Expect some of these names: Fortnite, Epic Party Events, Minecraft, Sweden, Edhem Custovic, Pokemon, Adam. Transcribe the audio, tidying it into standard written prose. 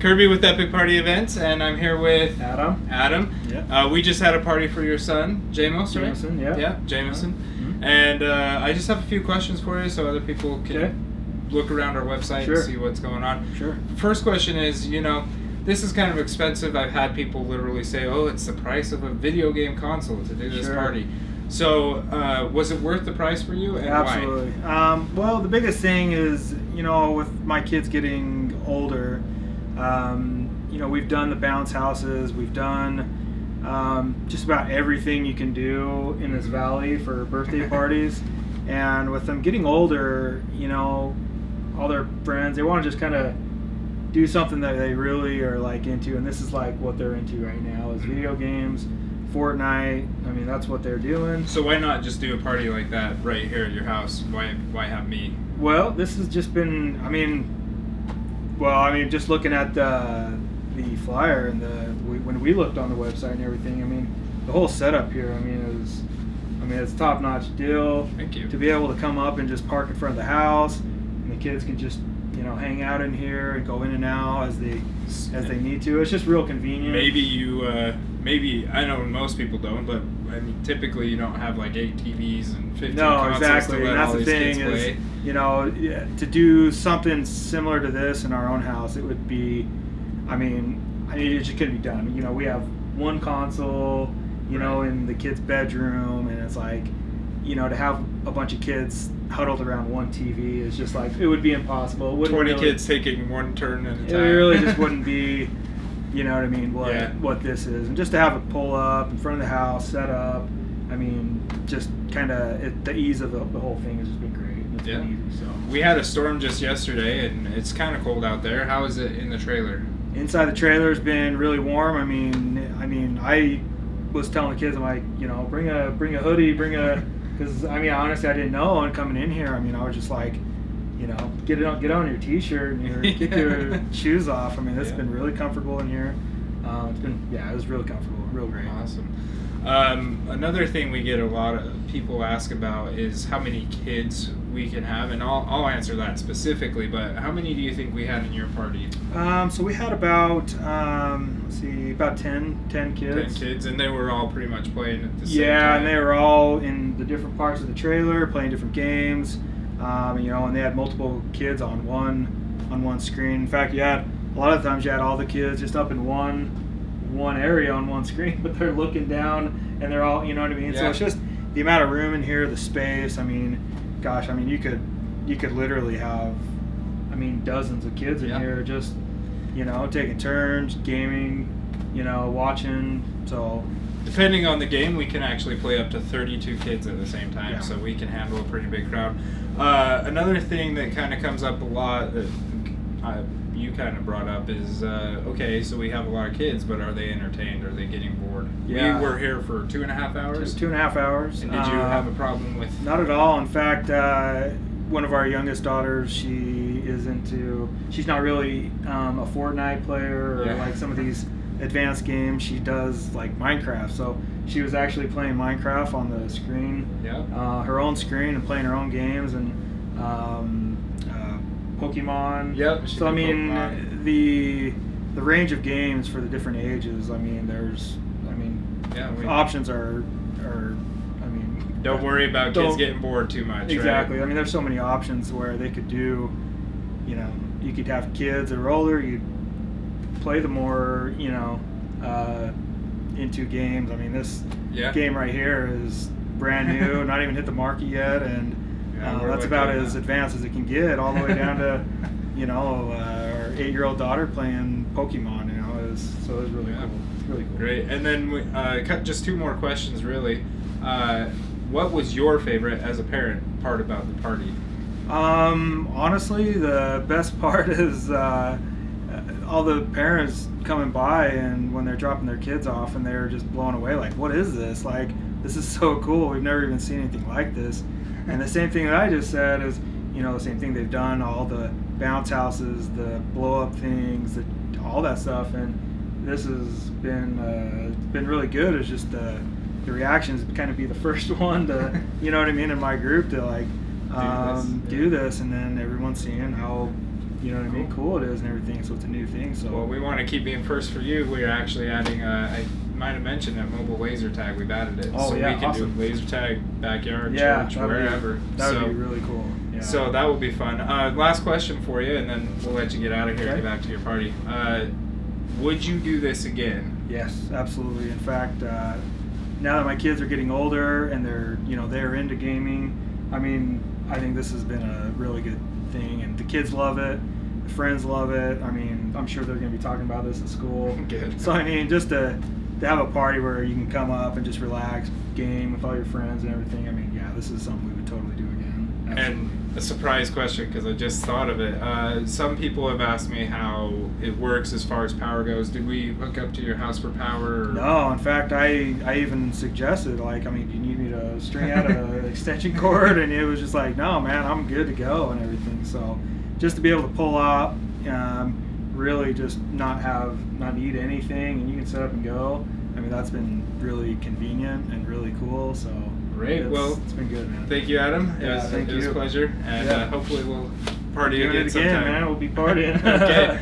Kirby with Epic Party Events, and I'm here with Adam. Yeah. We just had a party for your son, Jamos, right? Jameson, yeah. Yeah, Jameson. Mm-hmm. And I just have a few questions for you so other people can look around our website and see what's going on. Sure. First question is, you know, this is kind of expensive. I've had people literally say, oh, it's the price of a video game console to do this party. So, was it worth the price for you, and Absolutely. Why? Well, the biggest thing is, you know, with my kids getting older, you know, we've done the bounce houses, we've done just about everything you can do in this valley for birthday parties, and with them getting older, you know, all their friends, they want to just kind of do something that they really are like into, and this is like what they're into right now is video games. Fortnite, I mean, that's what they're doing. So why not just do a party like that right here at your house? Why have me? Well, this has just been, I mean, just looking at the flyer and when we looked on the website and everything, I mean, the whole setup here, I mean, it's a top-notch deal. Thank you. To be able to come up and just park in front of the house, and the kids can just, you know, hang out in here and go in and out as they need to. It's just real convenient. Maybe you, maybe, I know most people don't, but I mean, typically you don't have like 8 TVs and 15 consoles. Exactly. To let all these kids play. That's the thing is, you know, to do something similar to this in our own house, it would be, I mean, it just couldn't be done. You know, we have one console, you know, in the kid's bedroom, and it's like, you know, to have a bunch of kids huddled around one TV is just like, it would be impossible. It 20 really, kids taking one turn at a time. It really just wouldn't be, you know what I mean, what this is. And just to have it pull up in front of the house, set up, I mean, just kind of the ease of the whole thing has just been great. It's been easy, so. We had a storm just yesterday, and it's kind of cold out there. How is it in the trailer? Inside the trailer has been really warm. I mean, I was telling the kids, I'm like, you know, bring a hoodie, because, I mean, honestly, I didn't know. And coming in here, I mean, I was just like, you know, get on your T-shirt and get your shoes off. I mean, it's been really comfortable in here. It's been, it was really comfortable, real great. Awesome. Another thing we get a lot of people ask about is how many kids we can have, and I'll answer that specifically, but how many do you think we had in your party? So we had about, let's see, about 10 kids. 10 kids, and they were all pretty much playing at the same time. Yeah, and they were all in the different parts of the trailer, playing different games, you know, and they had multiple kids on one screen. In fact, you had, a lot of times you had all the kids just up in one area on one screen, but they're looking down, and they're all, you know what I mean? Yeah. So it's just the amount of room in here, the space, I mean, gosh, I mean, you could literally have, I mean, dozens of kids in here just, you know, taking turns, gaming, you know, watching. So depending on the game, we can actually play up to 32 kids at the same time, so we can handle a pretty big crowd. Another thing that kind of comes up a lot, you kind of brought up, is okay, so we have a lot of kids, but are they entertained? Are they getting bored? We were here for 2.5 hours. 2.5 hours. And did you have a problem with? Not at all. In fact, one of our youngest daughters, she's not really a Fortnite player or like some of these advanced games. She does like Minecraft, so she was actually playing Minecraft on the screen, her own screen, and playing her own games, and Pokemon. Yep. So I mean, Pokemon. the range of games for the different ages. I mean, options are. I mean, don't worry about kids getting bored too much. Exactly. Right? I mean, there's so many options where they could do. You know, you could have kids that are older. You play the more, you know, into games. I mean, this game right here is brand new. Not even hit the market yet, and. That's about as advanced as it can get, all the way down to, you know, our 8-year-old daughter playing Pokemon, you know, so it was really cool. It's really cool. Great. And then we, just two more questions, really. What was your favorite, as a parent, part about the party? Honestly, the best part is all the parents coming by, and when they're dropping their kids off, and they're just blown away, like, what is this? Like, this is so cool. We've never even seen anything like this. And the same thing that I just said is, you know, the same thing they've done, all the bounce houses, the blow-up things, all that stuff. And this has been really good. It's just the reactions kind of be the first one to, you know what I mean, in my group to, like, do this. And then everyone seeing how you know what I mean, cool it is and everything, so it's a new thing. So well, we want to keep being first for you. We're actually adding I might have mentioned that mobile laser tag. We've added it. Oh, so yeah, we can awesome. Do laser tag backyard, yeah, church, wherever. That would be really cool. Yeah. So that will be fun. Last question for you, and then we'll let you get out of here and get back to your party. Would you do this again? Yes, absolutely. In fact, now that my kids are getting older and they're into gaming, I mean, I think this has been a really good thing, and the kids love it. The friends love it. I mean, I'm sure they're going to be talking about this at school. Good. So I mean, just to have a party where you can come up and just relax, game with all your friends and everything. I mean, yeah, this is something we would totally do again. Absolutely. And a surprise question, because I just thought of it. Some people have asked me how it works as far as power goes. Did we hook up to your house for power? Or? No, in fact, I even suggested, like, I mean, do you need me to string out an extension cord? And it was just like, no, man, I'm good to go and everything. So just to be able to pull up, really just not need anything, and you can set up and go. I mean, that's been really convenient and really cool. So great. Well, it's been good, man. Thank you, Adam. It was a pleasure, and hopefully we'll party again sometime. Man, we'll be partying. Okay.